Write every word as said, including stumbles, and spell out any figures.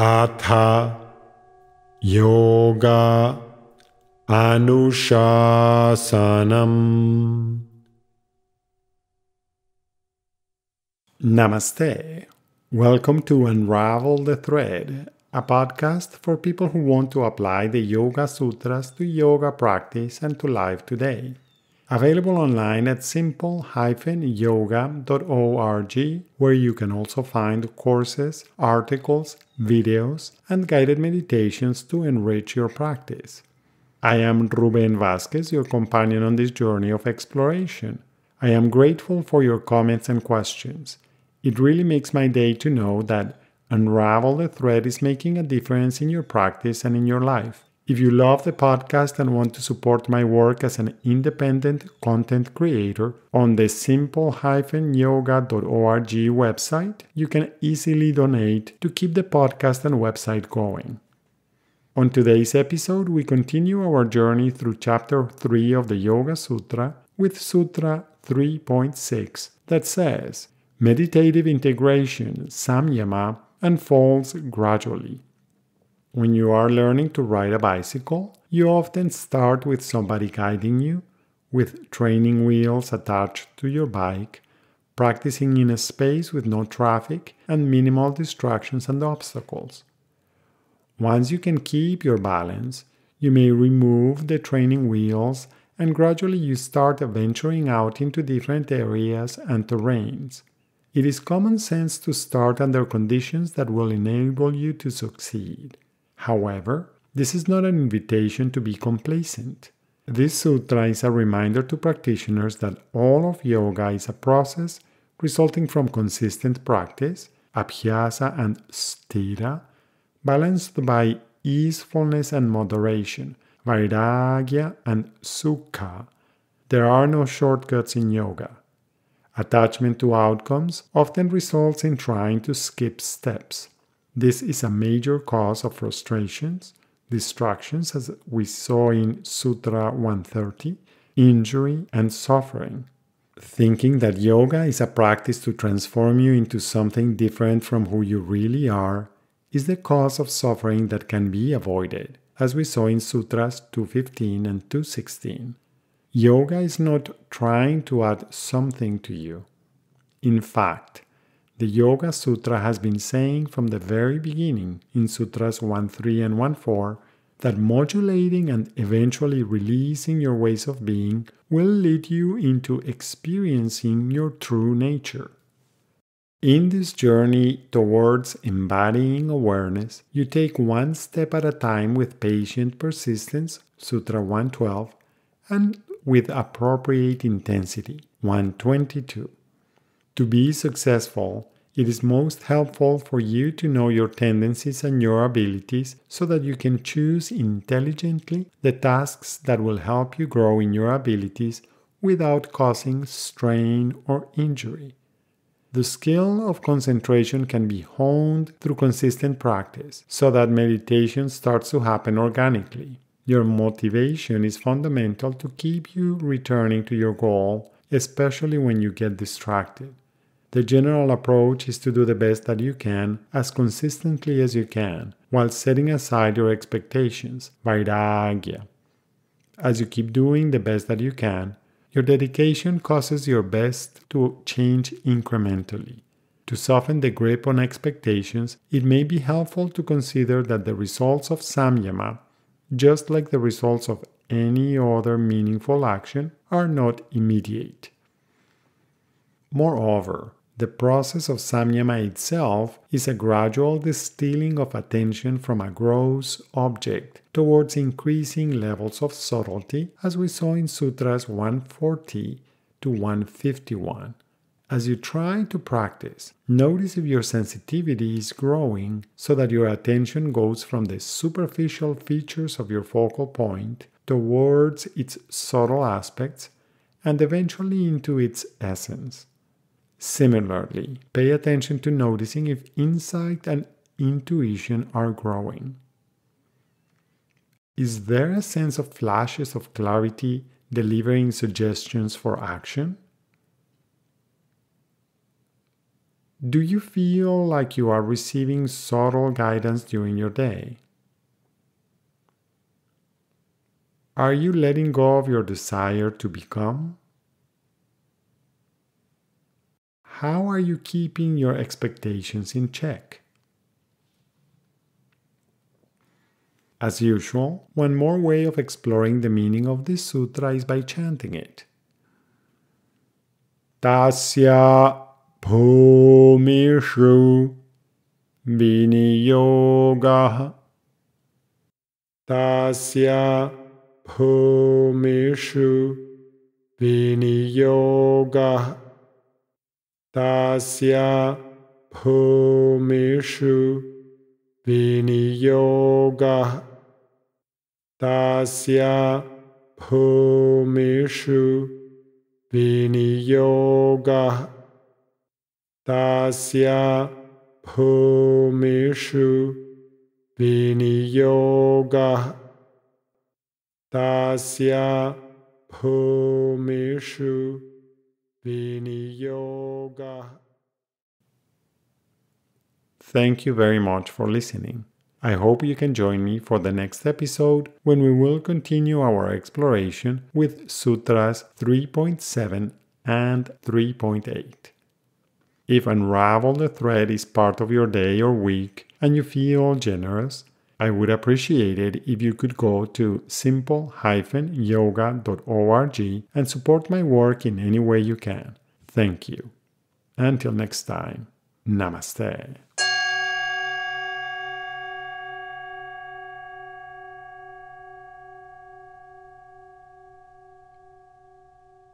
Atha Yoga Anushasanam. Namaste. Welcome to Unravel the Thread, a podcast for people who want to apply the Yoga Sutras to yoga practice and to life today. Available online at simple dash yoga dot org, where you can also find courses, articles, videos, and guided meditations to enrich your practice. I am Ruben Vasquez, your companion on this journey of exploration. I am grateful for your comments and questions. It really makes my day to know that Unravel the Thread is making a difference in your practice and in your life. If you love the podcast and want to support my work as an independent content creator on the simple dash yoga dot org website, you can easily donate to keep the podcast and website going. On today's episode, we continue our journey through Chapter three of the Yoga Sutra with Sutra three point six that says, "Meditative integration, samyama, unfolds gradually." When you are learning to ride a bicycle, you often start with somebody guiding you, with training wheels attached to your bike, practicing in a space with no traffic and minimal distractions and obstacles. Once you can keep your balance, you may remove the training wheels and gradually you start venturing out into different areas and terrains. It is common sense to start under conditions that will enable you to succeed. However, this is not an invitation to be complacent. This sutra is a reminder to practitioners that all of yoga is a process resulting from consistent practice, abhyasa and sthira, balanced by easefulness and moderation, vairagya and sukha. There are no shortcuts in yoga. Attachment to outcomes often results in trying to skip steps. This is a major cause of frustrations, distractions, as we saw in Sutra one thirty, injury, and suffering. Thinking that yoga is a practice to transform you into something different from who you really are is the cause of suffering that can be avoided, as we saw in Sutras two fifteen and two sixteen. Yoga is not trying to add something to you. In fact, the Yoga Sutra has been saying from the very beginning in Sutras one three and one four that modulating and eventually releasing your ways of being will lead you into experiencing your true nature. In this journey towards embodying awareness, you take one step at a time with patient persistence, Sutra one twelve, and with appropriate intensity, one twenty-two. To be successful, it is most helpful for you to know your tendencies and your abilities so that you can choose intelligently the tasks that will help you grow in your abilities without causing strain or injury. The skill of concentration can be honed through consistent practice so that meditation starts to happen organically. Your motivation is fundamental to keep you returning to your goal, especially when you get distracted. The general approach is to do the best that you can, as consistently as you can, while setting aside your expectations, vairagya. As you keep doing the best that you can, your dedication causes your best to change incrementally. To soften the grip on expectations, it may be helpful to consider that the results of samyama, just like the results of any other meaningful action, are not immediate. Moreover, the process of samyama itself is a gradual distilling of attention from a gross object towards increasing levels of subtlety, as we saw in Sutras one forty to one fifty-one. As you try to practice, notice if your sensitivity is growing so that your attention goes from the superficial features of your focal point towards its subtle aspects and eventually into its essence. Similarly, pay attention to noticing if insight and intuition are growing. Is there a sense of flashes of clarity delivering suggestions for action? Do you feel like you are receiving subtle guidance during your day? Are you letting go of your desire to become? How are you keeping your expectations in check? As usual, one more way of exploring the meaning of this sutra is by chanting it. Tasya bhumishu viniyogah. Tasya bhumishu viniyogah. Tasya bhumishu viniyogah. Tasya bhumishu viniyogah. Tasya bhumishu viniyogah. Tasya bhumishu viniyogah. Thank you very much for listening. I hope you can join me for the next episode when we will continue our exploration with Sutras three point seven and three point eight. If Unravel the Thread is part of your day or week and you feel generous, I would appreciate it if you could go to simple dash yoga dot org and support my work in any way you can. Thank you. Until next time, Namaste.